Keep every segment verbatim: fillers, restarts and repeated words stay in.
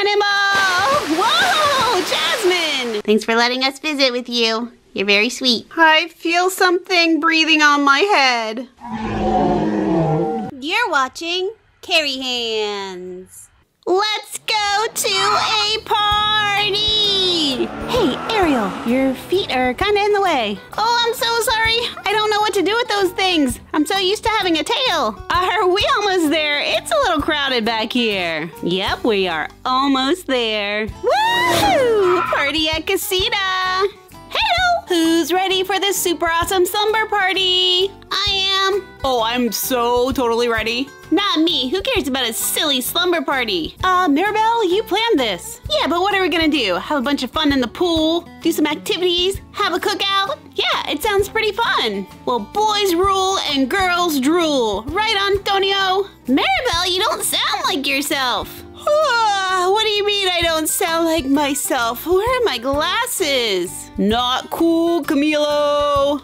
animal! Whoa, Jasmine! Thanks for letting us visit with you. You're very sweet. I feel something breathing on my head. You're watching Carrie Hands. Let's go to a party! Hey, Ariel, your feet are kinda in the way. Oh, I'm so sorry. I don't know what to do with those things. I'm so used to having a tail. Are we almost there? It's a little crowded back here. Yep, we are almost there. Woo! Party at Casita! Hello! Who's ready for this super awesome slumber party? I am. Oh, I'm so totally ready. Not me. Who cares about a silly slumber party? Uh, Mirabel, you planned this. Yeah, but what are we gonna do? Have a bunch of fun in the pool? Do some activities? Have a cookout? Yeah, it sounds pretty fun. Well, boys rule and girls drool. Right, Antonio? Mirabel, you don't sound like yourself. What do you mean I don't sound like myself? Where are my glasses? Not cool, Camilo.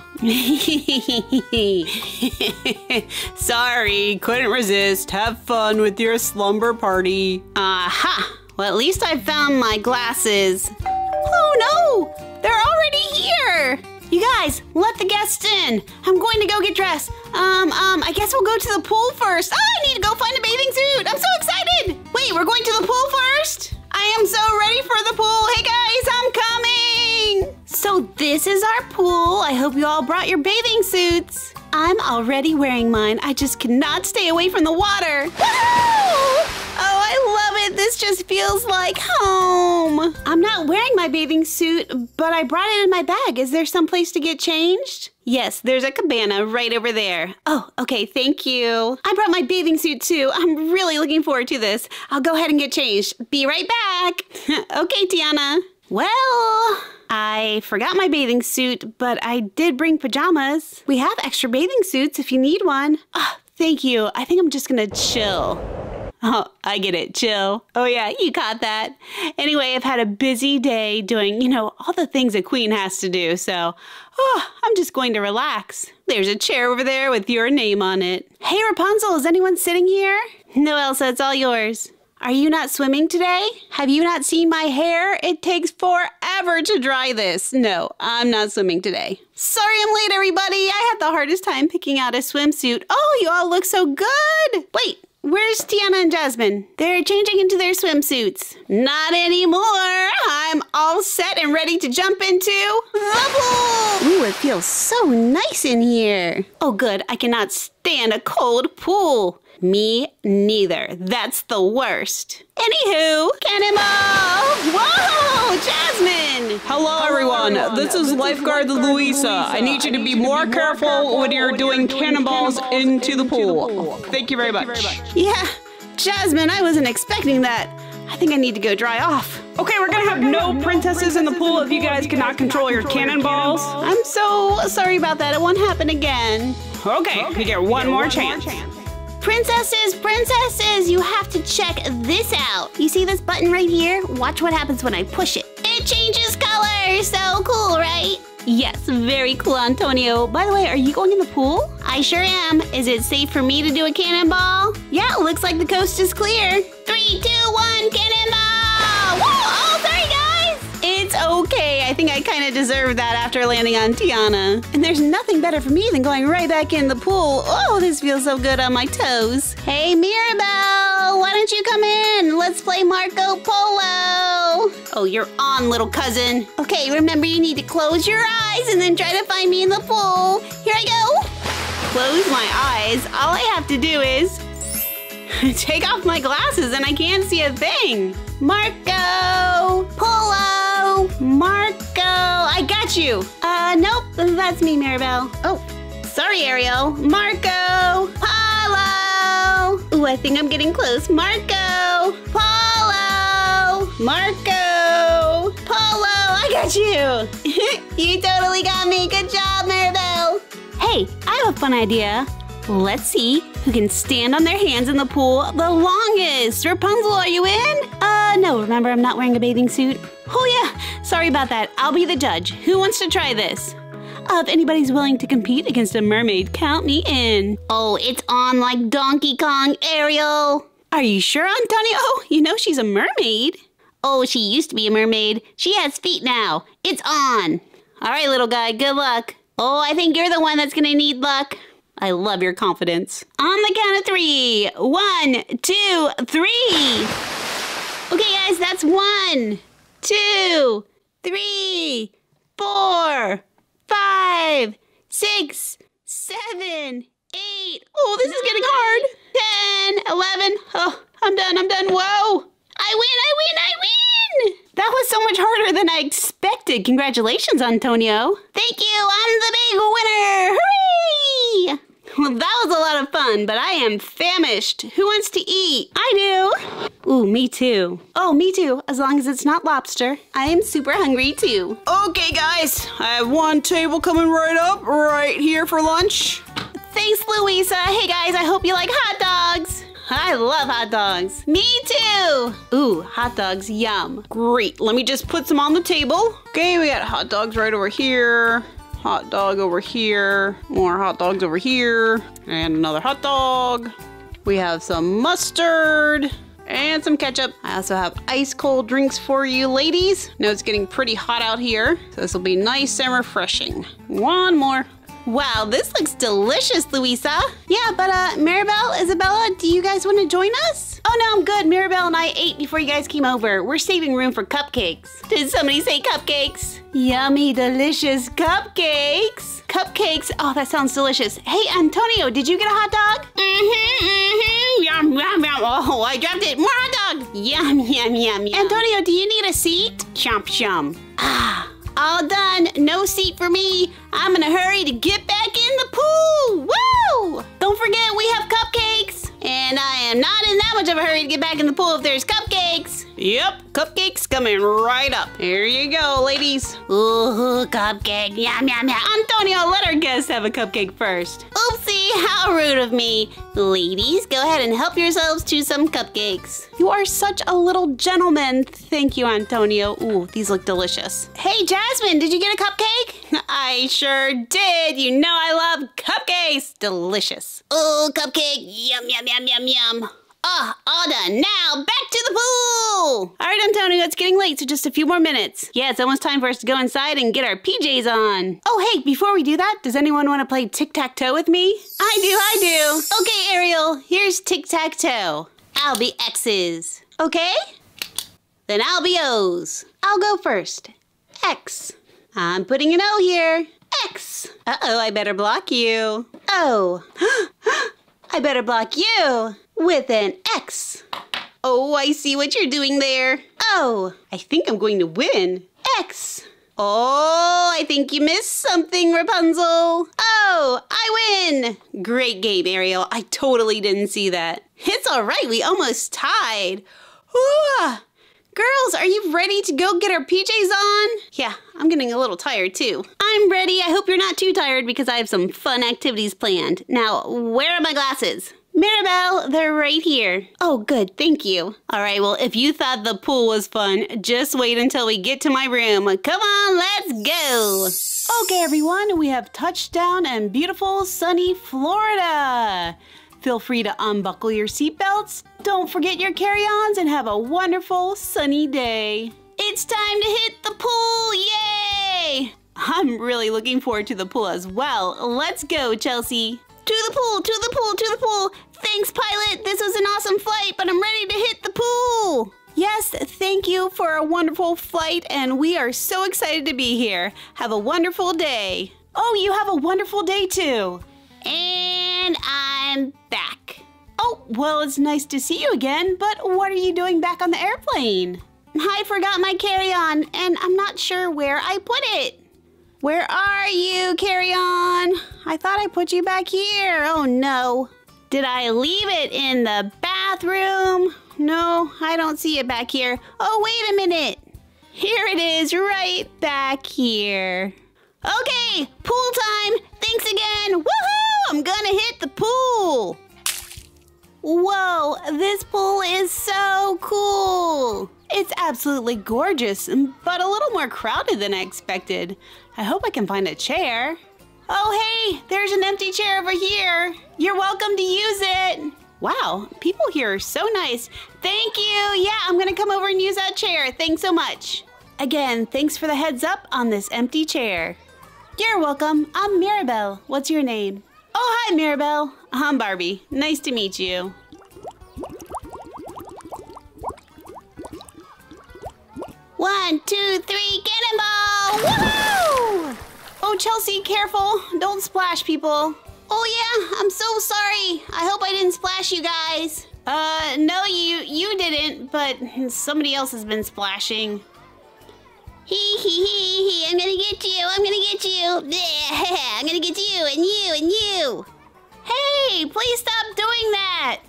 Sorry, couldn't resist. Have fun with your slumber party. Aha! Well, at least I found my glasses. Oh no! They're already here! You guys, let the guests in. I'm going to go get dressed. Um, um, I guess we'll go to the pool first. Oh, I need to go find a bathing suit. I'm so excited. Wait, we're going to the pool first? I am so ready for the pool. Hey guys, I'm coming. So this is our pool. I hope you all brought your bathing suits. I'm already wearing mine. I just cannot stay away from the water. Woo-hoo! Oh, I love it. This just feels like home. I'm not wearing my bathing suit, but I brought it in my bag. Is there some place to get changed? Yes, there's a cabana right over there. Oh, okay, thank you. I brought my bathing suit too. I'm really looking forward to this. I'll go ahead and get changed. Be right back. Okay, Tiana. Well, I forgot my bathing suit, but I did bring pajamas. We have extra bathing suits if you need one. Oh, thank you. I think I'm just gonna chill. Oh, I get it. Chill. Oh, yeah, you caught that. Anyway, I've had a busy day doing, you know, all the things a queen has to do. So, oh, I'm just going to relax. There's a chair over there with your name on it. Hey, Rapunzel, is anyone sitting here? No, Elsa, it's all yours. Are you not swimming today? Have you not seen my hair? It takes forever to dry this. No, I'm not swimming today. Sorry I'm late, everybody. I had the hardest time picking out a swimsuit. Oh, you all look so good. Wait. Where's Tiana and Jasmine? They're changing into their swimsuits. Not anymore. I'm all set and ready to jump into the pool. Ooh, it feels so nice in here. Oh, good. I cannot stand a cold pool. Me neither. That's the worst. Anywho, Cannonball! Whoa, Jasmine! Hello, Hello everyone. everyone. This is this lifeguard is Luisa. Luisa. I need you to be, you more, to be careful more careful when you're, when doing, you're doing cannonballs, cannonballs into, into the pool. The pool. Thank you very Thank much. You very much. Yeah, Jasmine, I wasn't expecting that. I think I need to go dry off. Okay, we're gonna have no princesses in the pool if you guys cannot control your cannonballs. I'm so sorry about that. It won't happen again. Okay, you get one more chance. Princesses, princesses, you have to check this out. You see this button right here? Watch what happens when I push it. It changes color. So cool, right? Yes, very cool, Antonio. By the way, are you going in the pool? I sure am. Is it safe for me to do a cannonball? Yeah, it looks like the coast is clear. Three, two, one, cannonball! Whoa! Oh, sorry, guys! It's okay. I think I kind of deserved that after landing on Tiana. And there's nothing better for me than going right back in the pool. Oh, this feels so good on my toes. Hey, Mirabel, why don't you come in? Let's play Marco Polo. Oh, you're on, little cousin. Okay, remember you need to close your eyes and then try to find me in the pool. Here I go. Close my eyes. All I have to do is take off my glasses and I can't see a thing. Marco Polo. Marco. I got you. Uh, nope. That's me, Mirabel. Oh, sorry, Ariel. Marco Polo. Ooh, I think I'm getting close. Marco Polo. Marco Polo. I got you. You totally got me. Good job, Mirabel. Hey, I have a fun idea. Let's see who can stand on their hands in the pool the longest. Rapunzel, are you in? Uh, no, remember, I'm not wearing a bathing suit. Oh, yeah. Sorry about that. I'll be the judge. Who wants to try this? Uh, if anybody's willing to compete against a mermaid, count me in. Oh, it's on like Donkey Kong, Ariel. Are you sure, Antonio? You know she's a mermaid. Oh, she used to be a mermaid. She has feet now. It's on. All right, little guy, good luck. Oh, I think you're the one that's gonna need luck. I love your confidence. On the count of three. One, two, three. Okay, guys, that's one, two, three, four, five, six, seven, eight. Oh, this is getting hard. ten, eleven. Oh, I'm done, I'm done. Whoa. I win, I win, I win! That was so much harder than I expected. Congratulations, Antonio. Thank you, I'm the big winner! Hooray! Well, that was a lot of fun, but I am famished. Who wants to eat? I do. Ooh, me too. Oh, me too, as long as it's not lobster. I am super hungry too. Okay, guys, I have one table coming right up, right here for lunch. Thanks, Luisa. Hey, guys, I hope you like hot dogs. I love hot dogs. Me too. Ooh, hot dogs, yum. Great, let me just put some on the table. Okay, we got hot dogs right over here. Hot dog over here. More hot dogs over here. And another hot dog. We have some mustard and some ketchup. I also have ice cold drinks for you ladies. I know it's getting pretty hot out here, so this will be nice and refreshing. One more. Wow, this looks delicious, Luisa. Yeah, but uh, Mirabel, Isabella, do you guys want to join us? Oh no, I'm good. Mirabel and I ate before you guys came over. We're saving room for cupcakes. Did somebody say cupcakes? Yummy, delicious cupcakes. Cupcakes, oh, that sounds delicious. Hey, Antonio, did you get a hot dog? Mm-hmm, mm-hmm, yum, yum, yum. Oh, I dropped it. More hot dog. Yum, yum, yum, yum. Antonio, do you need a seat? Chomp, chomp. Ah. All done. No seat for me. I'm in a hurry to get back in the pool. Woo! Don't forget, we have cupcakes. And I am not in that much of a hurry to get back in the pool if there's cupcakes. Yep, cupcakes coming right up. Here you go, ladies. Ooh, cupcake. Yum, yum, yum. Antonio, let our guests have a cupcake first. Oopsie, how rude of me. Ladies, go ahead and help yourselves to some cupcakes. You are such a little gentleman. Thank you, Antonio. Ooh, these look delicious. Hey, Jasmine, did you get a cupcake? I sure did. You know I love cupcakes. Delicious. Ooh, cupcake. Yum, yum, yum, yum, yum. Oh, all done. Now, back to the pool! All right, Antonio, it's getting late, so just a few more minutes. Yeah, it's almost time for us to go inside and get our P Js on. Oh, hey, before we do that, does anyone want to play tic-tac-toe with me? I do, I do. Okay, Ariel, here's tic-tac-toe. I'll be X's. Okay? Then I'll be O's. I'll go first. X. I'm putting an O here. X. Uh-oh, I better block you. O. I better block you. With an X. Oh, I see what you're doing there. Oh, I think I'm going to win. X. Oh, I think you missed something, Rapunzel. Oh, I win. Great game, Ariel. I totally didn't see that. It's all right. We almost tied. Ooh. Girls, are you ready to go get our P Js on? Yeah, I'm getting a little tired too. I'm ready. I hope you're not too tired because I have some fun activities planned. Now, where are my glasses? Mirabel, they're right here. Oh, good, thank you. All right, well, if you thought the pool was fun, just wait until we get to my room. Come on, let's go. Okay, everyone, we have touched down in beautiful, sunny Florida. Feel free to unbuckle your seatbelts. Don't forget your carry-ons and have a wonderful, sunny day. It's time to hit the pool, yay! I'm really looking forward to the pool as well. Let's go, Chelsea. To the pool, to the pool, to the pool. Thanks, pilot. This was an awesome flight, but I'm ready to hit the pool. Yes, thank you for a wonderful flight, and we are so excited to be here. Have a wonderful day. Oh, you have a wonderful day, too. And I'm back. Oh, well, it's nice to see you again, but what are you doing back on the airplane? I forgot my carry-on, and I'm not sure where I put it. Where are you, carry-on? I thought I put you back here. Oh, no. Did I leave it in the bathroom? No, I don't see it back here. Oh, wait a minute. Here it is, right back here. Okay, pool time. Thanks again. Woohoo! I'm gonna hit the pool. Whoa, this pool is so cool. It's absolutely gorgeous, but a little more crowded than I expected. I hope I can find a chair. Oh, hey, there's an empty chair over here. You're welcome to use it. Wow, people here are so nice. Thank you. Yeah, I'm going to come over and use that chair. Thanks so much. Again, thanks for the heads up on this empty chair. You're welcome. I'm Mirabel. What's your name? Oh, hi, Mirabel. I'm Barbie. Nice to meet you. One, two, three, cannonball! Woohoo! Oh, Chelsea, careful. Don't splash people. Oh, yeah, I'm so sorry. I hope I didn't splash you guys. Uh, no, you, you didn't, but somebody else has been splashing. Hee hee hee hee, I'm gonna get you, I'm gonna get you. Yeah, I'm gonna get you and you and you. Hey, please stop doing that.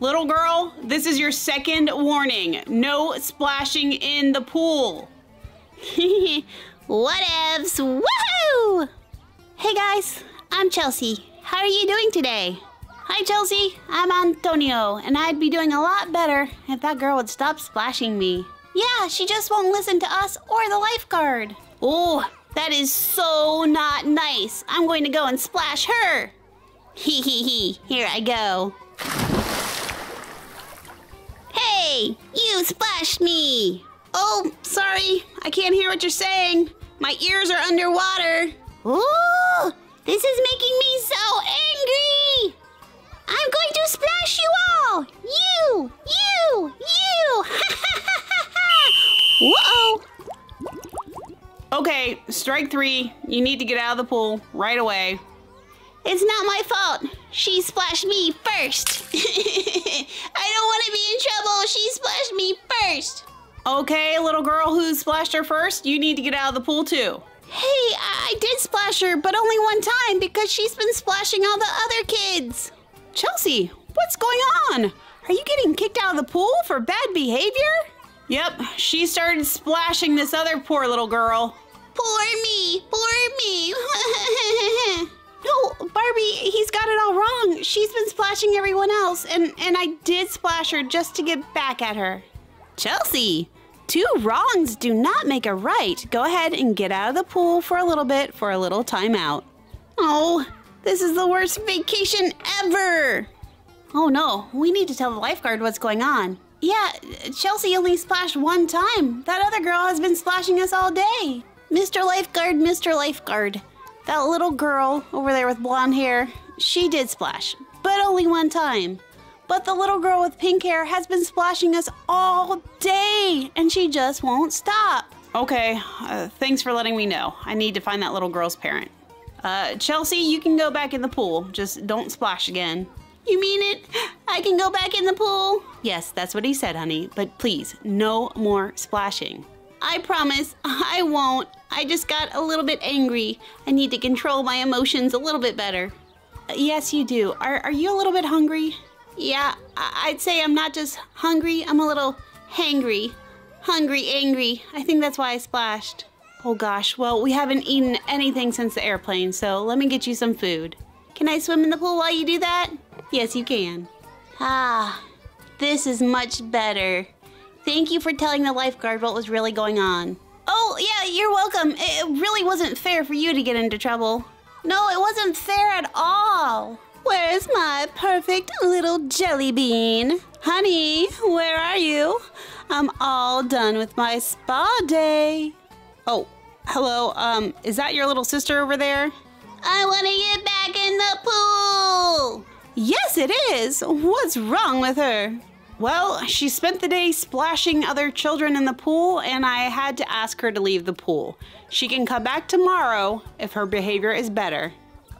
Little girl, this is your second warning. No splashing in the pool. Whatevs, woohoo! Hey guys, I'm Chelsea. How are you doing today? Hi Chelsea, I'm Antonio, and I'd be doing a lot better if that girl would stop splashing me. Yeah, she just won't listen to us or the lifeguard. Oh, that is so not nice. I'm going to go and splash her. Hee hee hee, here I go. Hey, you splashed me! Oh, sorry, I can't hear what you're saying. My ears are underwater. Ooh, this is making me so angry! I'm going to splash you all! You, you, you! Ha ha ha ha ha! Whoa! Okay, strike three. You need to get out of the pool right away. It's not my fault. She splashed me first. I don't want to be in trouble. She splashed me first. Okay, little girl who splashed her first, you need to get out of the pool too. Hey, I, I did splash her, but only one time because she's been splashing all the other kids. Chelsea, what's going on? Are you getting kicked out of the pool for bad behavior? Yep, she started splashing this other poor little girl. Poor me, poor me. No, Barbie, he's got it all wrong. She's been splashing everyone else, and, and I did splash her just to get back at her. Chelsea, two wrongs do not make a right. Go ahead and get out of the pool for a little bit for a little time out. Oh, this is the worst vacation ever. Oh no, we need to tell the lifeguard what's going on. Yeah, Chelsea only splashed one time. That other girl has been splashing us all day. Mister Lifeguard, Mister Lifeguard. That little girl over there with blonde hair, she did splash, but only one time. But the little girl with pink hair has been splashing us all day, and she just won't stop. Okay, uh, thanks for letting me know. I need to find that little girl's parent. Uh, Chelsea, you can go back in the pool. Just don't splash again. You mean it? I can go back in the pool? Yes, that's what he said, honey, but please, no more splashing. I promise I won't. I just got a little bit angry. I need to control my emotions a little bit better. Uh, yes, you do. Are, are you a little bit hungry? Yeah, I I'd say I'm not just hungry. I'm a little hangry. Hungry, angry. I think that's why I splashed. Oh gosh, well, we haven't eaten anything since the airplane, so let me get you some food. Can I swim in the pool while you do that? Yes, you can. Ah, this is much better. Thank you for telling the lifeguard what was really going on. Oh, yeah, you're welcome. It really wasn't fair for you to get into trouble. No, it wasn't fair at all. Where's my perfect little jelly bean? Honey, where are you? I'm all done with my spa day. Oh, hello. Um, is that your little sister over there? I want to get back in the pool. Yes, it is. What's wrong with her? Well, she spent the day splashing other children in the pool, and I had to ask her to leave the pool. She can come back tomorrow if her behavior is better.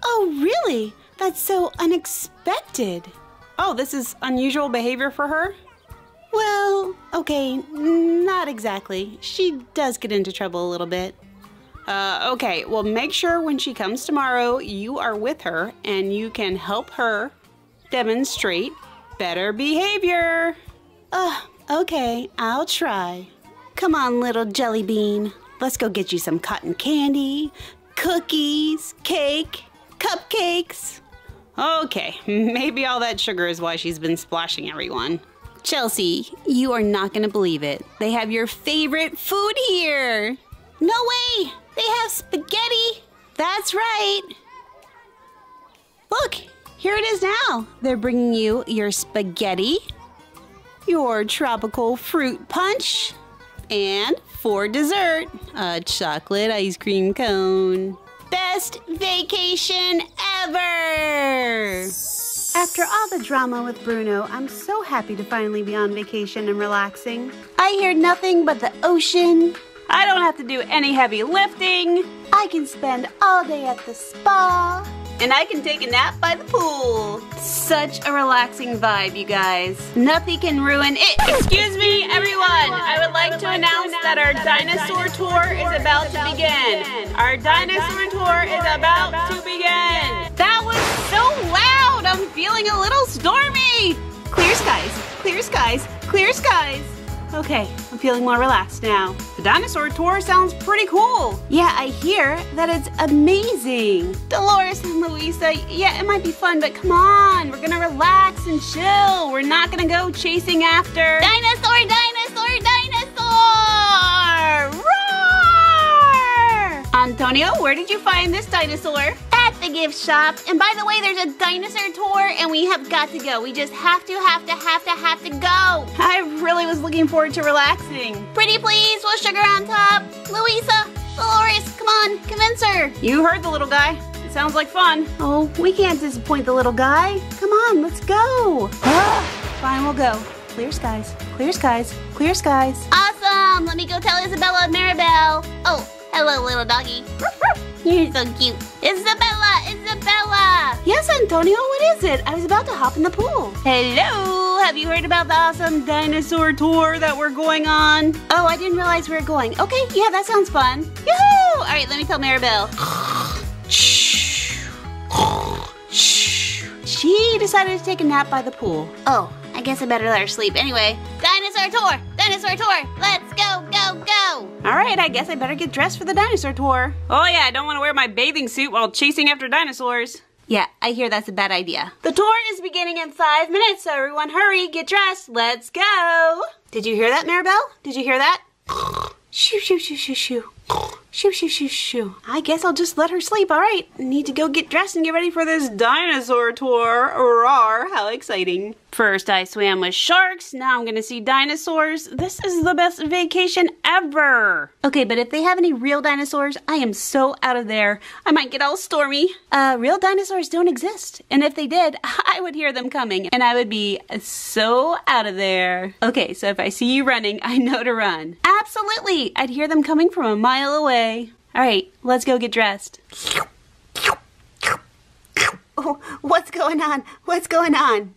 Oh, really? That's so unexpected. Oh, this is unusual behavior for her? Well, okay, not exactly. She does get into trouble a little bit. Uh, okay, well, make sure when she comes tomorrow, you are with her and you can help her demonstrate better behavior. Oh, okay, I'll try. Come on, little jelly bean. Let's go get you some cotton candy, cookies, cake, cupcakes. Okay, maybe all that sugar is why she's been splashing everyone. Chelsea, you are not going to believe it. They have your favorite food here. No way! They have spaghetti. That's right. Look, Here it is now. They're bringing you your spaghetti, your tropical fruit punch, and for dessert, a chocolate ice cream cone. Best vacation ever! After all the drama with Bruno, I'm so happy to finally be on vacation and relaxing. I hear nothing but the ocean. I don't have to do any heavy lifting. I can spend all day at the spa. And I can take a nap by the pool. Such a relaxing vibe, you guys. Nothing can ruin it. Excuse me, everyone. I would like, I would to, like announce to announce that our that dinosaur, dinosaur tour is about, is about to begin. begin. Our dinosaur, dinosaur tour is about, about to begin. That was so loud. I'm feeling a little stormy. Clear skies, clear skies, clear skies. Okay, I'm feeling more relaxed now. The dinosaur tour sounds pretty cool. Yeah, I hear that it's amazing. Dolores and Luisa, yeah, it might be fun, but come on. We're gonna relax and chill. We're not gonna go chasing after... Dinosaur, dinosaur, dinosaur! Roar! Antonio, where did you find this dinosaur? At the gift shop. And by the way, there's a dinosaur tour and we have got to go. We just have to, have to, have to, have to go. I really was looking forward to relaxing. Pretty please, with sugar on top. Luisa, Dolores, come on, convince her. You heard the little guy. It sounds like fun. Oh, we can't disappoint the little guy. Come on, let's go. Fine, we'll go. Clear skies, clear skies, clear skies. Awesome, let me go tell Isabella and Mirabel. Oh, hello little doggy. You're so cute. Isabella! Isabella! Yes, Antonio, what is it? I was about to hop in the pool. Hello! Have you heard about the awesome dinosaur tour that we're going on? Oh, I didn't realize we were going. Okay, yeah, that sounds fun. Yoo-hoo! All right, let me tell Mirabel. She decided to take a nap by the pool. Oh, I guess I better let her sleep. Anyway, dinosaur tour! Dinosaur tour! Let's go, go, go! Alright, I guess I better get dressed for the dinosaur tour. Oh yeah, I don't want to wear my bathing suit while chasing after dinosaurs. Yeah, I hear that's a bad idea. The tour is beginning in five minutes, so everyone hurry, get dressed, let's go! Did you hear that, Mirabel? Did you hear that? Shoo, shoo, shoo, shoo, shoo. Shoo, shoo, shoo, shoo. I guess I'll just let her sleep, alright. Need to go get dressed and get ready for this dinosaur tour. Roar, how exciting. First I swam with sharks, now I'm gonna see dinosaurs. This is the best vacation ever. Okay, but if they have any real dinosaurs, I am so out of there. I might get all stormy. Uh, real dinosaurs don't exist. And if they did, I would hear them coming and I would be so out of there. Okay, so if I see you running, I know to run. Absolutely, I'd hear them coming from a mile away. All right, let's go get dressed. Oh, what's going on? What's going on?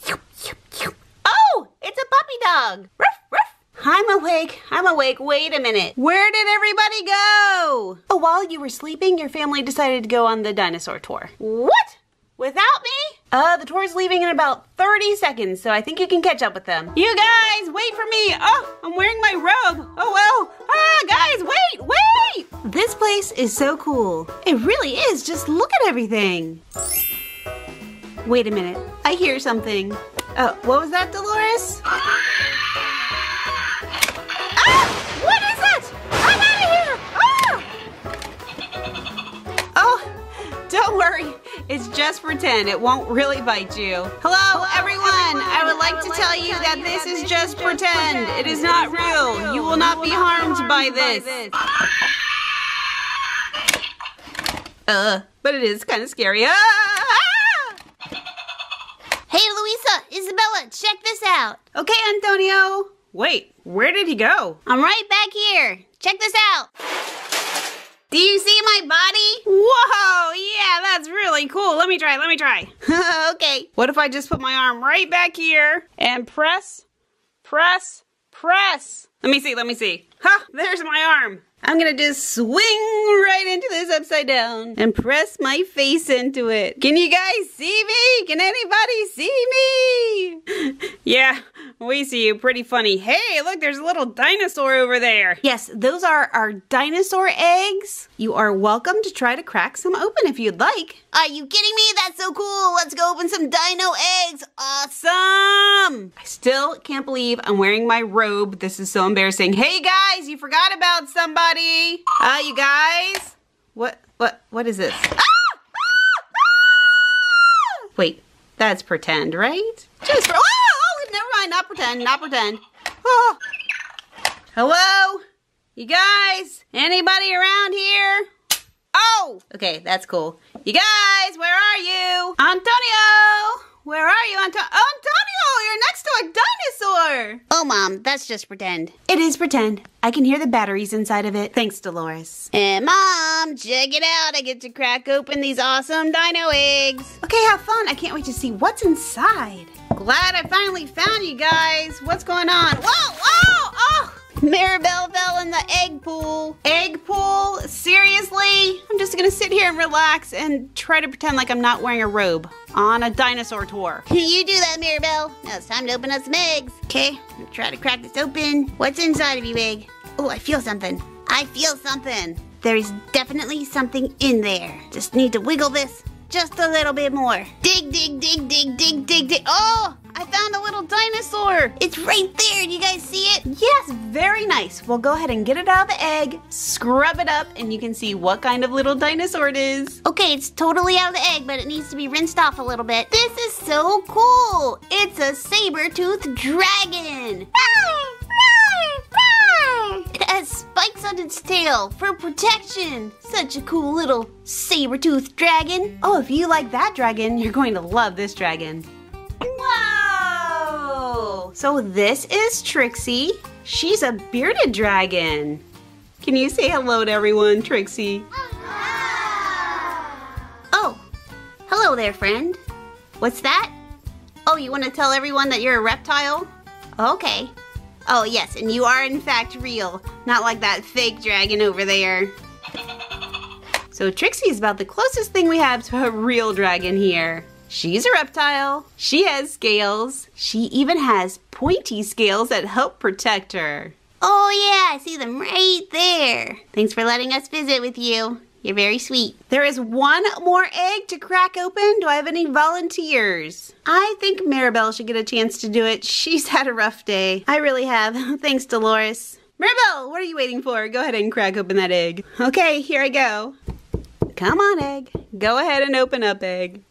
Oh, it's a puppy dog. Ruff, ruff. I'm awake. I'm awake. Wait a minute. Where did everybody go? Oh, while you were sleeping, your family decided to go on the dinosaur tour. What? Without me? Uh, the tour's leaving in about thirty seconds, so I think you can catch up with them. You guys, wait for me. Oh, I'm wearing my robe. Oh, well. Ah, guys, wait, wait. This place is so cool. It really is. Just look at everything. Wait a minute. I hear something. Oh, what was that, Dolores? Ah! What is that? I'm out of here! Ah! Oh, don't worry. It's just pretend. It won't really bite you. Hello, Hello everyone. everyone. I would like I would to like tell, tell you that you this, is, this is just, just pretend. pretend. It is, it not, is real. not real. You will you not will be not harmed, harmed by, by this. this. Uh, but it is kind of scary. Ah! Hey, Luisa, Isabella, check this out. Okay, Antonio. Wait, where did he go? I'm right back here. Check this out. Do you see my body? Whoa, yeah, that's really cool. Let me try, let me try. Okay. What if I just put my arm right back here and press, press, press? Let me see, let me see. Huh, there's my arm. I'm gonna just swing right into this upside down and press my face into it. Can you guys see me? Can anybody see me? Yeah, we see you. Pretty funny. Hey, look, there's a little dinosaur over there. Yes, those are our dinosaur eggs. You are welcome to try to crack some open if you'd like. Are you kidding me? That's so cool. Let's go open some dino eggs. Awesome. I still can't believe I'm wearing my robe. This is so embarrassing. Hey guys, you forgot about somebody. Uh, you guys? What, what, what is this? Ah! Ah! Ah! Wait, That's pretend, right? Just for- oh, oh, never mind, not pretend, not pretend. Oh. Hello? You guys? Anybody around here? Oh! Okay, that's cool. You guys, where are you? Antonio! Where are you, Anto- Antonio? You're next to a dinosaur! Oh, Mom, that's just pretend. It is pretend. I can hear the batteries inside of it. Thanks, Dolores. And Mom, check it out. I get to crack open these awesome dino eggs. Okay, have fun. I can't wait to see what's inside. Glad I finally found you guys. What's going on? Whoa, whoa, oh! Mirabel fell in the egg pool. Egg pool? Seriously? I'm just gonna sit here and relax and try to pretend like I'm not wearing a robe on a dinosaur tour. You do that, Mirabel. Now it's time to open up some eggs. Okay, I'm gonna try to crack this open. What's inside of you, egg? Oh, I feel something. I feel something. There is definitely something in there. Just need to wiggle this just a little bit more. Dig, dig, dig, dig, dig, dig, dig. Oh! I found a little dinosaur. It's right there. Do you guys see it? Yes, very nice. We'll go ahead and get it out of the egg, scrub it up, and you can see what kind of little dinosaur it is. Okay, it's totally out of the egg, but it needs to be rinsed off a little bit. This is so cool. It's a saber-toothed dragon. It has spikes on its tail for protection. Such a cool little saber-toothed dragon. Oh, if you like that dragon, you're going to love this dragon. Whoa! So this is Trixie. She's a bearded dragon. Can you say hello to everyone, Trixie? Oh, hello there, friend. What's that? Oh, you want to tell everyone that you're a reptile? Okay. Oh, yes, and you are in fact real. Not like that fake dragon over there. So Trixie is about the closest thing we have to a real dragon here. She's a reptile. She has scales. She even has pointy scales that help protect her. Oh yeah, I see them right there. Thanks for letting us visit with you. You're very sweet. There is one more egg to crack open. Do I have any volunteers? I think Mirabel should get a chance to do it. She's had a rough day. I really have. Thanks, Dolores. Mirabel, what are you waiting for? Go ahead and crack open that egg. Okay, here I go. Come on, egg. Go ahead and open up, egg.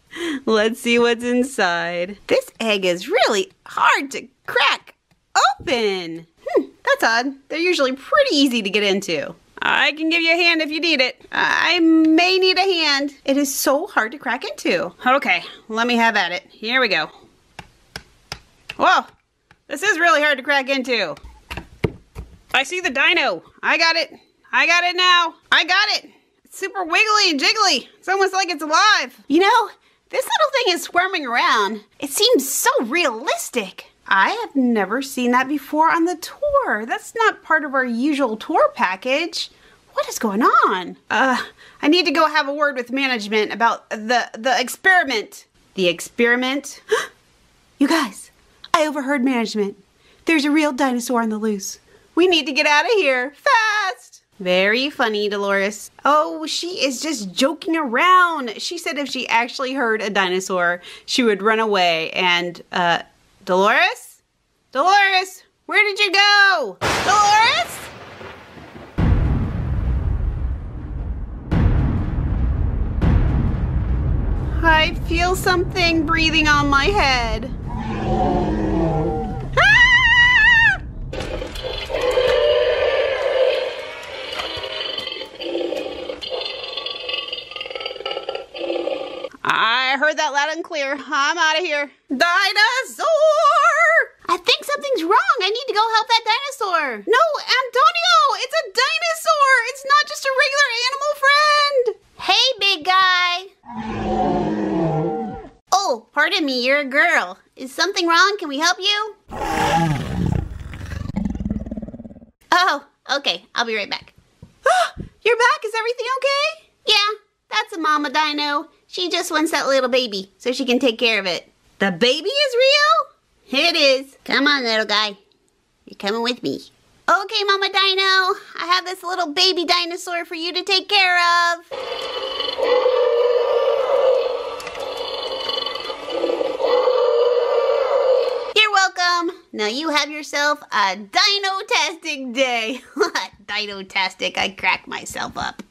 Let's see what's inside. This egg is really hard to crack open. Hmm, that's odd. They're usually pretty easy to get into. I can give you a hand if you need it. I may need a hand. It is so hard to crack into. Okay, let me have at it. Here we go. Whoa, this is really hard to crack into. I see the dino. I got it. I got it now. I got it. It's super wiggly and jiggly. It's almost like it's alive. You know, this little thing is squirming around. It seems so realistic. I have never seen that before on the tour. That's not part of our usual tour package. What is going on? Uh, I need to go have a word with management about the, the experiment. The experiment? You guys, I overheard management. There's a real dinosaur on the loose. We need to get out of here, fast! Very funny, Dolores. Oh, she is just joking around. She said if she actually heard a dinosaur, she would run away. And, uh, Dolores? Dolores, where did you go? Dolores? I feel something breathing on my head. I heard that loud and clear. I'm out of here. Dinosaur! I think something's wrong. I need to go help that dinosaur. No, Antonio! It's a dinosaur! It's not just a regular animal friend! Hey, big guy! Oh, pardon me, you're a girl. Is something wrong? Can we help you? Oh, okay. I'll be right back. You're back? Is everything okay? Yeah, that's a mama dino. She just wants that little baby so she can take care of it. The baby is real? It is. Come on, little guy. You're coming with me. Okay, Mama Dino. I have this little baby dinosaur for you to take care of. You're welcome. Now you have yourself a dino-tastic day. Dino-tastic. I cracked myself up.